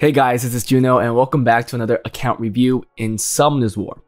Hey guys, this is Juno and welcome back to another account review in Summoners War.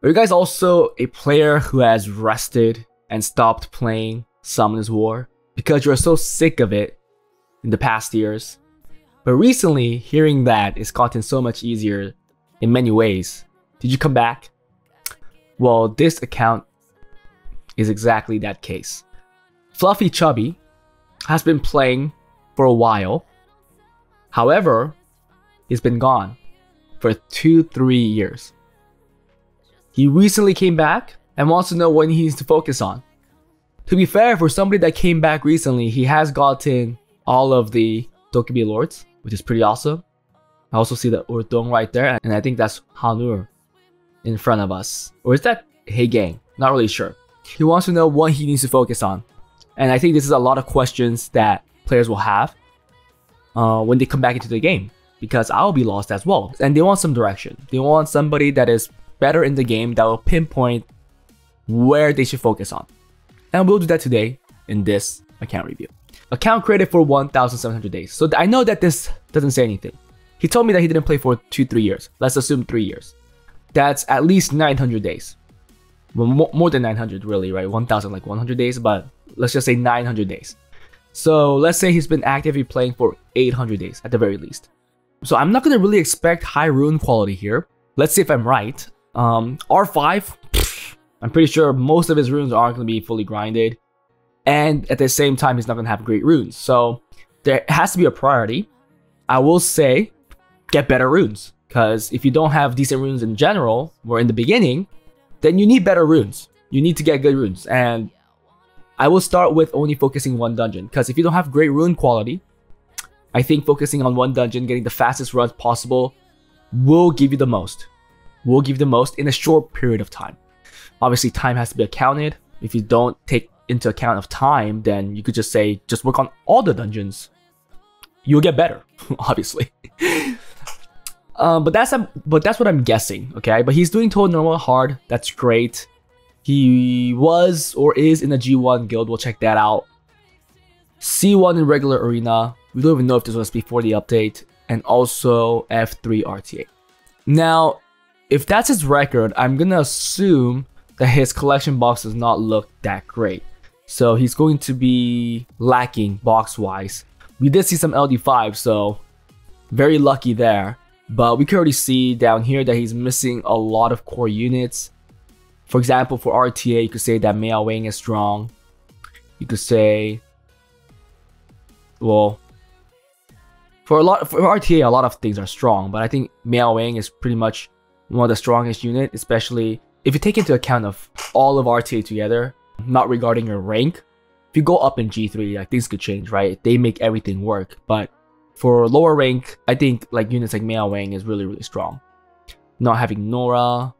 Are you guys also a player who has rested and stopped playing Summoners War because you're so sick of it in the past years? But recently, hearing that it's gotten so much easier in many ways. Did you come back? Well, this account is exactly that case. Fluffy Chubby has been playing for a while. However, he's been gone for 2-3 years. He recently came back and wants to know what he needs to focus on. To be fair, for somebody that came back recently, he has gotten all of the Dokebi Lords, which is pretty awesome. I also see the Urdong right there, and I think that's Hanur in front of us. Or is that Heigang? Not really sure. He wants to know what he needs to focus on. And I think this is a lot of questions that players will have when they come back into the game, because I'll be lost as well, and they want some direction. They want somebody that is better in the game that will pinpoint where they should focus on, and we'll do that today in this account review. Account created for 1,700 days, so I know that this doesn't say anything. He told me that he didn't play for 2-3 years. Let's assume 3 years. That's at least 900 days. Well, more than 900 really, right? 1,000 like 100 days, but let's just say 900 days. So let's say he's been actively playing for 800 days at the very least. So I'm not going to really expect high rune quality here. Let's see if I'm right. R5, I'm pretty sure most of his runes aren't going to be fully grinded. And at the same time, he's not going to have great runes. So there has to be a priority. I will say get better runes, because if you don't have decent runes in general or in the beginning, then you need better runes. You need to get good runes. And I will start with only focusing one dungeon, because if you don't have great rune quality, I think focusing on one dungeon, getting the fastest runs possible, will give you the most. Will give you the most in a short period of time. Obviously, time has to be accounted. If you don't take into account of time, then you could just say, just work on all the dungeons. You'll get better, obviously. But that's what I'm guessing, okay? But he's doing total normal hard. That's great. He was or is in a G1 guild, we'll check that out. C1 in regular arena, we don't even know if this was before the update, and also F3 RTA. Now, if that's his record, I'm gonna assume that his collection box does not look that great. So he's going to be lacking box-wise. We did see some LD5, so very lucky there. But we can already see down here that he's missing a lot of core units. For example, for RTA, you could say that Maya Wang is strong. You could say, well, for RTA, a lot of things are strong, but I think Maya Wang is pretty much one of the strongest units, especially if you take into account of all of RTA together, not regarding your rank. If you go up in G3, like, things could change, right? They make everything work, but for lower rank, I think like units like Maya Wang is really, really strong. Not having Nora.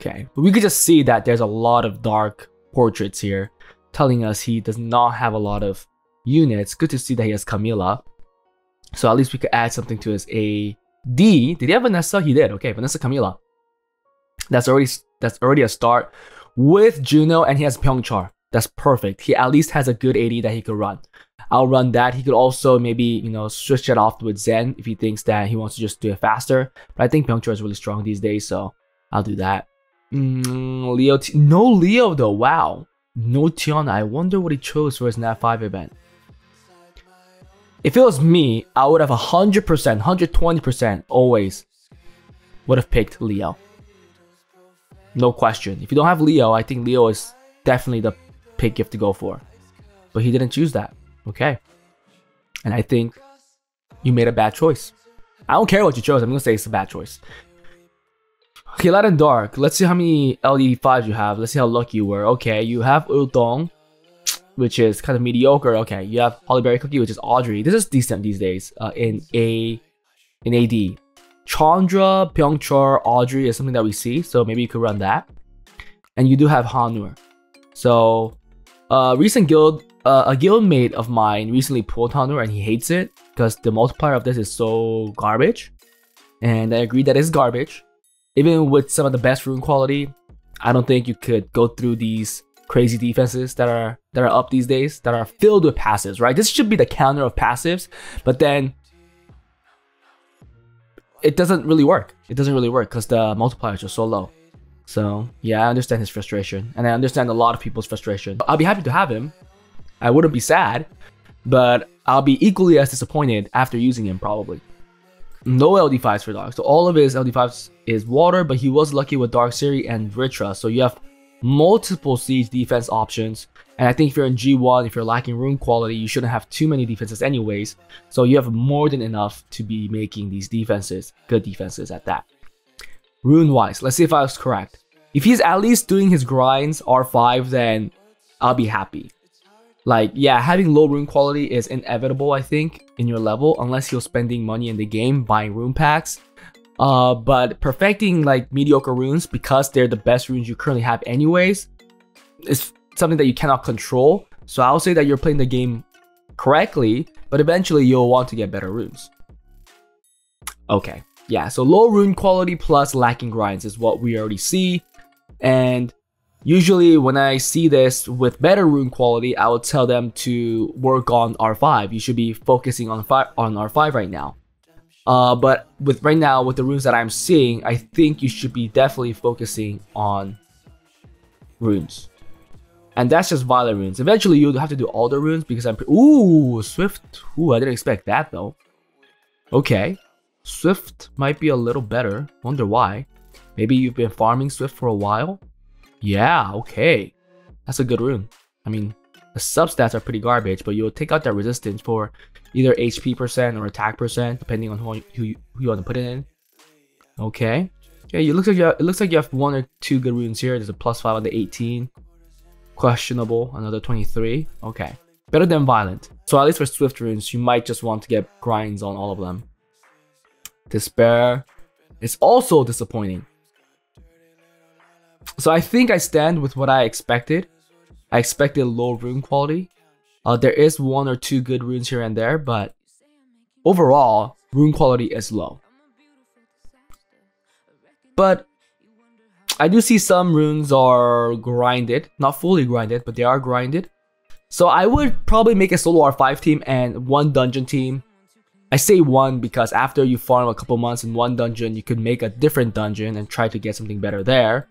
Okay, but we could just see that there's a lot of dark portraits here, telling us he does not have a lot of units. Good to see that he has Camilla. So at least we could add something to his AD. Did he have Vanessa? He did. Okay, Vanessa, Camilla. That's already a start. With Juno, and he has Pyeongchang. That's perfect. He at least has a good AD that he could run. I'll run that. He could also maybe, you know, switch it off with Zen if he thinks that he wants to just do it faster. But I think Pyeongchang is really strong these days, so I'll do that. Leo, no Leo though. Wow, no Tiana. I wonder what he chose for his Nat 5 event. If it was me, I would have 100%, 120% always would have picked Leo. No question. If you don't have Leo, I think Leo is definitely the pick you have to go for. But he didn't choose that. Okay, and I think you made a bad choice. I don't care what you chose. I'm gonna say it's a bad choice. Okay, light and dark. Let's see how many LD5s you have. Let's see how lucky you were. Okay, you have Urdong, which is kind of mediocre. Okay, you have Hollyberry Cookie, which is Audrey. This is decent these days in AD. Chandra, Pyeongchang, Audrey is something that we see, so maybe you could run that. And you do have Hanur. So, a guildmate of mine recently pulled Hanur, and he hates it because the multiplier of this is so garbage. And I agree that it's garbage. Even with some of the best rune quality, I don't think you could go through these crazy defenses that are up these days, that are filled with passives, right? This should be the counter of passives, but then it doesn't really work. It doesn't really work because the multipliers are so low. So yeah, I understand his frustration, and I understand a lot of people's frustration. I'll be happy to have him. I wouldn't be sad, but I'll be equally as disappointed after using him probably. No LD5s for Dark. So all of his LD5s is water, but he was lucky with Dark Siri and Vritra. So you have multiple siege defense options. And I think if you're in G1, if you're lacking rune quality, you shouldn't have too many defenses anyways. So you have more than enough to be making these defenses, good defenses at that. Rune-wise, let's see if I was correct. If he's at least doing his grinds R5, then I'll be happy. Like, yeah, having low rune quality is inevitable, I think, in your level, unless you're spending money in the game buying rune packs. But perfecting, like, mediocre runes because they're the best runes you currently have anyways is something that you cannot control. So I'll say that you're playing the game correctly, but eventually you'll want to get better runes. Okay, yeah, so low rune quality plus lacking grinds is what we already see. And usually when I see this with better rune quality, I would tell them to work on R5. You should be focusing on R5 right now. But with right now, with the runes that I'm seeing, I think you should be definitely focusing on runes. And that's just Violet runes. Eventually, you'll have to do all the runes because I'm... Ooh, Swift. Ooh, I didn't expect that though. Okay. Swift might be a little better. Wonder why. Maybe you've been farming Swift for a while? Yeah, okay, that's a good rune. I mean, the substats are pretty garbage, but you'll take out that resistance for either HP percent or attack percent, depending on who you want to put it in. Okay, yeah, you it looks like you have one or two good runes here. There's a +5 on the 18, questionable, another 23. Okay, better than Violent. So at least for Swift runes, you might just want to get grinds on all of them. Despair is also disappointing. So I think I stand with what I expected. I expected low rune quality. There is one or two good runes here and there, but overall, rune quality is low. But I do see some runes are grinded. Not fully grinded, but they are grinded. So I would probably make a solo R5 team and one dungeon team. I say one because after you farm a couple months in one dungeon, you could make a different dungeon and try to get something better there.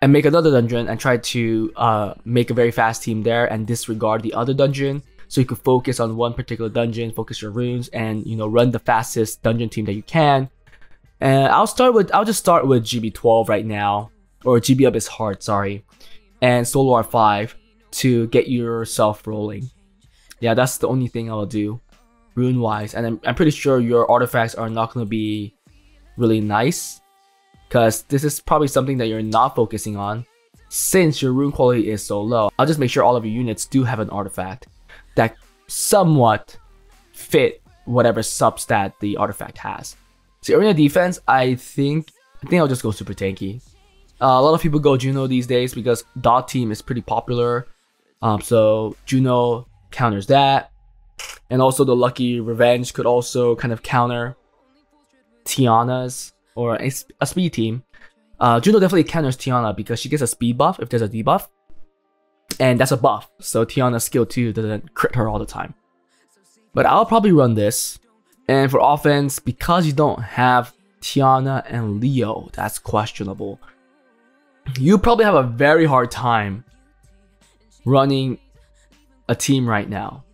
And make another dungeon and try to make a very fast team there and disregard the other dungeon, so you could focus on one particular dungeon, focus your runes, and you know, run the fastest dungeon team that you can. And I'll just start with GB12 right now, or GB up is hard, sorry, and solo R5 to get yourself rolling. Yeah, that's the only thing I'll do rune wise, and I'm pretty sure your artifacts are not gonna be really nice, because this is probably something that you're not focusing on since your rune quality is so low. I'll just make sure all of your units do have an artifact that somewhat fit whatever substat the artifact has. So arena defense, I think I'll just go super tanky. A lot of people go Juno these days because dot team is pretty popular. So Juno counters that, and also the lucky revenge could also kind of counter Tiana's, or a speed team. Juno definitely counters Tiana because she gets a speed buff if there's a debuff, and that's a buff, so Tiana's skill 2 doesn't crit her all the time. But I'll probably run this. And for offense, because you don't have Tiana and Leo, that's questionable. You probably have a very hard time running a team right now.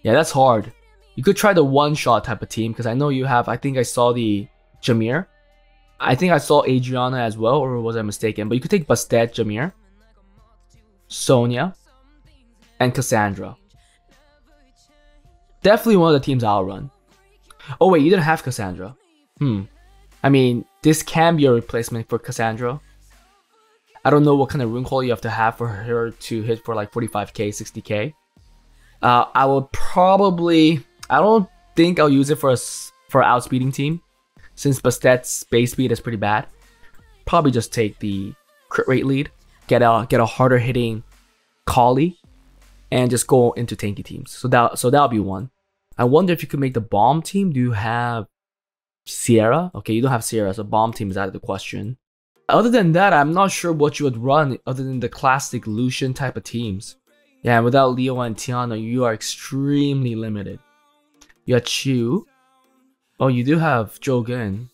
Yeah, that's hard. You could try the one-shot type of team, because I know you have, I think I saw the Jameer. I think I saw Adriana as well, or was I mistaken? But you could take Bastet, Jameer, Sonia, and Cassandra. Definitely one of the teams I'll run. Oh wait, you didn't have Cassandra. I mean, this can be a replacement for Cassandra. I don't know what kind of rune quality you have to have for her to hit for like 45k, 60k. I will probably... I don't think I'll use it for an outspeeding team, since Bastet's base speed is pretty bad. Probably just take the crit rate lead, get a harder hitting Kali, and just go into tanky teams. So that'll be one. I wonder if you could make the bomb team. Do you have Sierra? Okay, you don't have Sierra, so bomb team is out of the question. Other than that, I'm not sure what you would run other than the classic Lucian type of teams. Yeah, and without Leo and Tiana, you are extremely limited. You have Chu. Oh, you do have Jogen.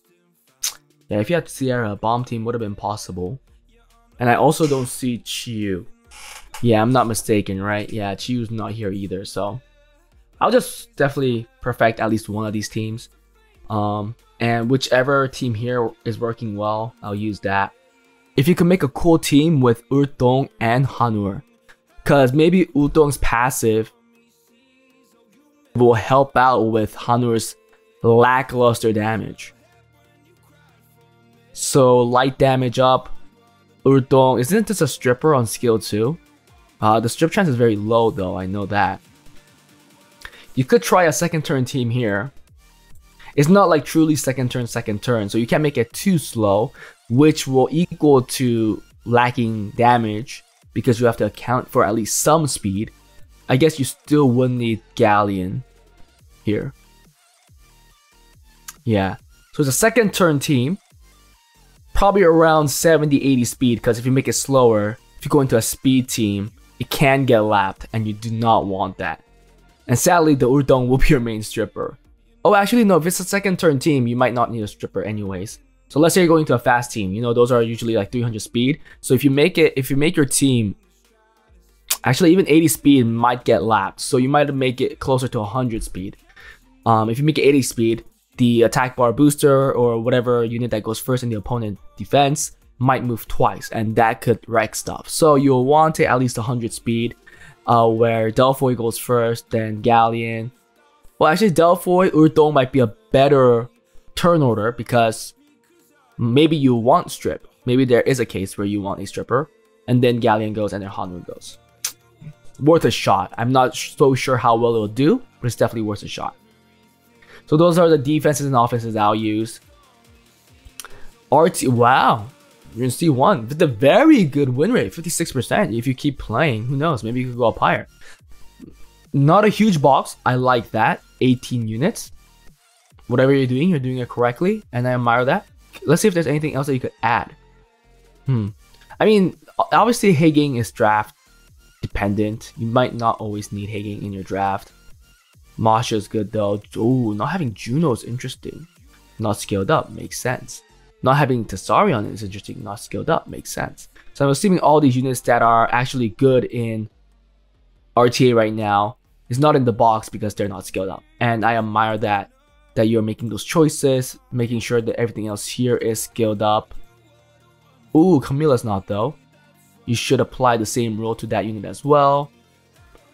Yeah, if you had Sierra, bomb team would have been possible. And I also don't see Chiyu. Yeah, I'm not mistaken, right? Yeah, Chiyu's not here either, so I'll just definitely perfect at least one of these teams. And whichever team here is working well, I'll use that. If you can make a cool team with Urdong and Hanur, because maybe Urdong's passive will help out with Hanur's lackluster damage. So light damage up. Urdong, isn't this a stripper on skill 2? The strip chance is very low though, I know that. You could try a second turn team here. It's not like truly second turn, so you can't make it too slow, which will equal to lacking damage because you have to account for at least some speed. I guess you still would need Galleon here. Yeah, so it's a second turn team. Probably around 70-80 speed, because if you make it slower, if you go into a speed team, it can get lapped, and you do not want that. And sadly, the Urdong will be your main stripper. Oh, actually, no, if it's a second turn team, you might not need a stripper anyways. So let's say you're going to a fast team, you know, those are usually like 300 speed. So if you make your team, actually even 80 speed might get lapped, so you might make it closer to 100 speed. If you make it 80 speed, the attack bar booster or whatever unit that goes first in the opponent defense might move twice, and that could wreck stuff. So you'll want to at least 100 speed, where Delphoi goes first, then Galleon. Well, actually Delphoi, Urdong might be a better turn order, because maybe you want strip. Maybe there is a case where you want a stripper, and then Galleon goes and then Hanur goes. Worth a shot. I'm not so sure how well it'll do, but it's definitely worth a shot. So those are the defenses and offenses I'll use. RT, wow, you're in C1 with a very good win rate, 56%. If you keep playing, who knows, maybe you could go up higher. Not a huge box, I like that, 18 units. Whatever you're doing it correctly, and I admire that. Let's see if there's anything else that you could add. I mean, obviously Heigang is draft dependent. You might not always need Heigang in your draft. Masha's good though. Oh, not having Juno is interesting. Not scaled up, makes sense. Not having Tessarion is interesting. Not scaled up, makes sense. So I'm assuming all these units that are actually good in RTA right now is not in the box because they're not scaled up. And I admire that you're making those choices, making sure that everything else here is scaled up. Ooh, Camilla's not though. You should apply the same rule to that unit as well.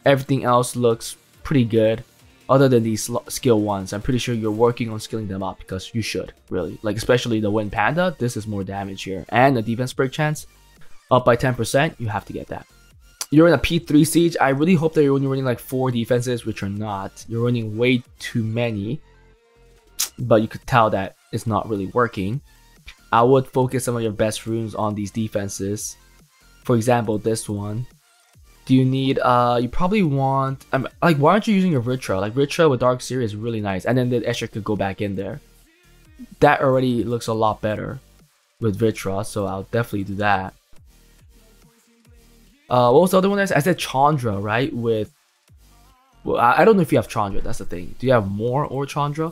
Everything else looks pretty good. Other than these skill ones, I'm pretty sure you're working on skilling them up because you should, really. Like, especially the Wind Panda, this is more damage here. And the defense break chance, up by 10%, you have to get that. You're in a P3 siege. I really hope that you're only running like 4 defenses, which are not. You're running way too many, but you could tell that it's not really working. I would focus some of your best runes on these defenses. For example, this one. Do you need, you probably want, like, why aren't you using your Vritra? Like, Vritra with Dark Siri is really nice. And then the Escher could go back in there. That already looks a lot better with Vritra, so I'll definitely do that. What was the other one I said? I said Chandra, right? With, well, I don't know if you have Chandra, that's the thing. Do you have more or Chandra?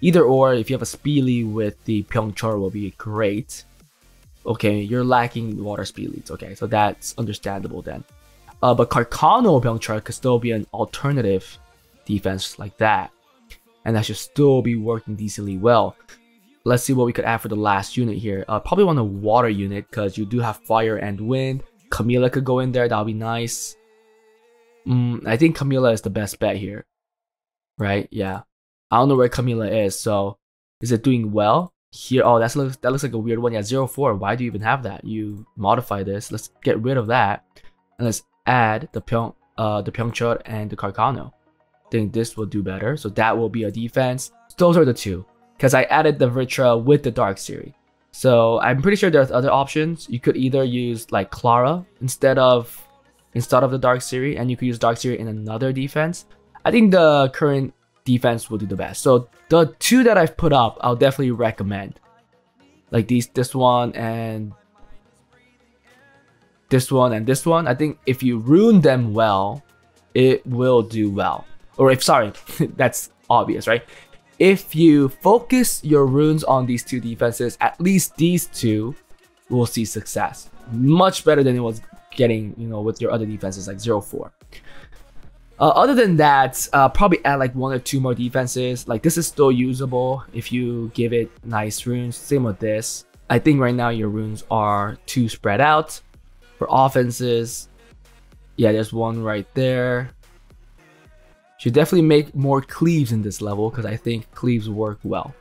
Either or, if you have a Speely with the Pyeongchang will be great. Okay, you're lacking water Speelies. Okay, so that's understandable then. But Carcano Pyeongchang could still be an alternative defense like that. And that should still be working decently well. Let's see what we could add for the last unit here. Probably want a water unit because you do have fire and wind. Camilla could go in there. That would be nice. I think Camilla is the best bet here. Right? Yeah. I don't know where Camilla is. So is it doing well? Here. Oh, that looks like a weird one. Yeah, 0-4. Why do you even have that? You modify this. Let's get rid of that. And let's add the Pyeongchang and the Carcano. I think this will do better, so that will be a defense. Those are the two, because I added the Vritra with the Dark Siri. So I'm pretty sure there's other options. You could either use like Clara instead of the Dark Siri, and you could use Dark Siri in another defense. I think the current defense will do the best. So the two that I've put up, I'll definitely recommend. Like this one and this one and this one. I think if you rune them well, it will do well. Or if, sorry, that's obvious, right? If you focus your runes on these two defenses, at least these two, will see success. Much better than it was getting, you know, with your other defenses like 0-4. Other than that, probably add like one or two more defenses. Like this is still usable if you give it nice runes. Same with this. I think right now your runes are too spread out. For offenses, yeah, there's one right there. Should definitely make more cleaves in this level because I think cleaves work well.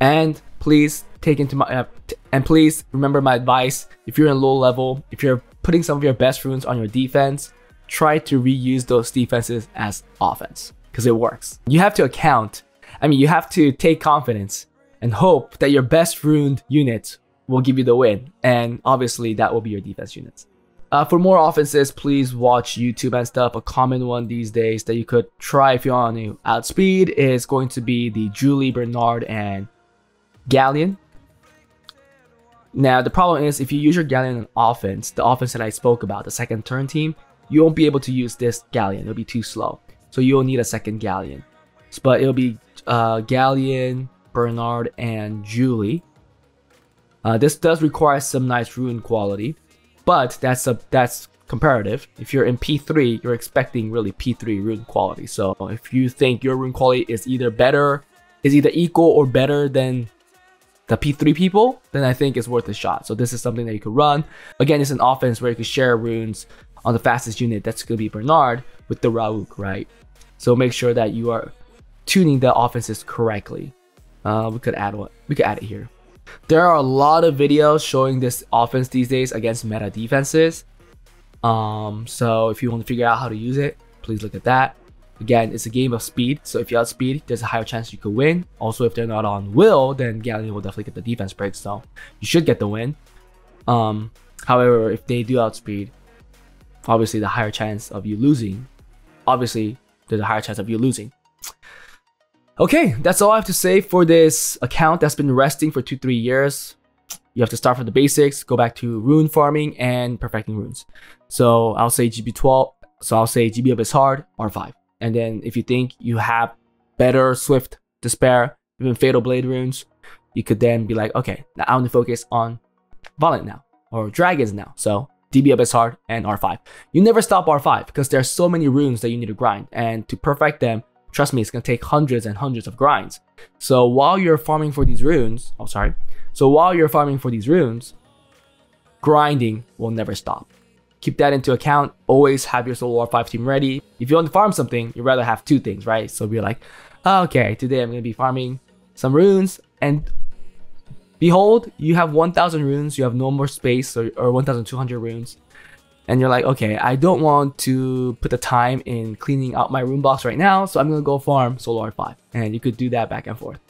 And please take into my and please remember my advice. If you're in low level, if you're putting some of your best runes on your defense, try to reuse those defenses as offense because it works. You have to account. I mean, you have to take confidence and hope that your best runed unit will give you the win, and obviously that will be your defense units. For more offenses, please watch YouTube and stuff. A common one these days that you could try if you want to outspeed is going to be the Julie, Bernard, and Galleon. Now, the problem is if you use your Galleon on offense, the offense that I spoke about, the second turn team, you won't be able to use this Galleon. It'll be too slow. So you'll need a second Galleon. But it'll be Galleon, Bernard, and Julie. This does require some nice rune quality. But that's comparative. If you're in P3, you're expecting really P3 rune quality. So if you think your rune quality is either better, is either equal or better than the P3 people, then I think it's worth a shot. So this is something that you could run. Again, it's an offense where you could share runes on the fastest unit. That's gonna be Bernard with the Rauk, right? So make sure that you are tuning the offenses correctly. We could add one. We could add it here. There are a lot of videos showing this offense these days against meta defenses. So if you want to figure out how to use it, please look at that. Again, it's a game of speed. So if you outspeed, there's a higher chance you could win. Also, if they're not on will, then Galleon will definitely get the defense break. So you should get the win. However, if they do outspeed, obviously the higher chance of you losing. Obviously, there's a higher chance of you losing. Okay, that's all I have to say for this account that's been resting for 2-3 years. You have to start from the basics, go back to rune farming and perfecting runes. So I'll say GB12, so I'll say GB up is hard, R5. And then if you think you have better Swift, Despair, even Fatal Blade runes, you could then be like, okay, now I want to focus on Violent now, or Dragons now. So DB up is hard and R5. You never stop R5 because there are so many runes that you need to grind, and to perfect them, trust me, it's going to take hundreds and hundreds of grinds. So while you're farming for these runes, grinding will never stop. Keep that into account. Always have your solo R5 team ready. If you want to farm something, you'd rather have two things, right? So be like, okay, today I'm going to be farming some runes, and behold, you have 1,000 runes. You have no more space, or 1,200 runes. And you're like, okay, I don't want to put the time in cleaning out my rune box right now, so I'm gonna go farm solo R5. And you could do that back and forth.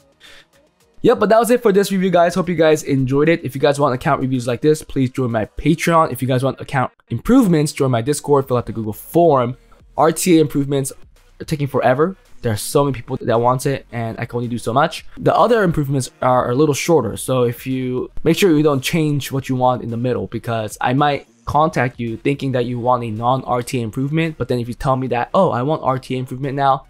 Yep, but that was it for this review, guys. Hope you guys enjoyed it. If you guys want account reviews like this, please join my Patreon. If you guys want account improvements, join my Discord, fill out the Google form. RTA improvements are taking forever. There are so many people that want it, and I can only do so much. The other improvements are a little shorter, so if you make sure you don't change what you want in the middle, because I might contact you thinking that you want a non-RTA improvement, but then if you tell me that, oh, I want RTA improvement now,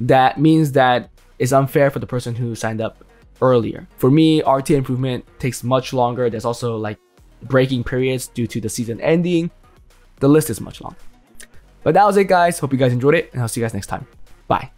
that means that it's unfair for the person who signed up earlier. For me, RTA improvement takes much longer. There's also like breaking periods due to the season ending. The list is much longer. But that was it, guys. Hope you guys enjoyed it, and I'll see you guys next time. Bye.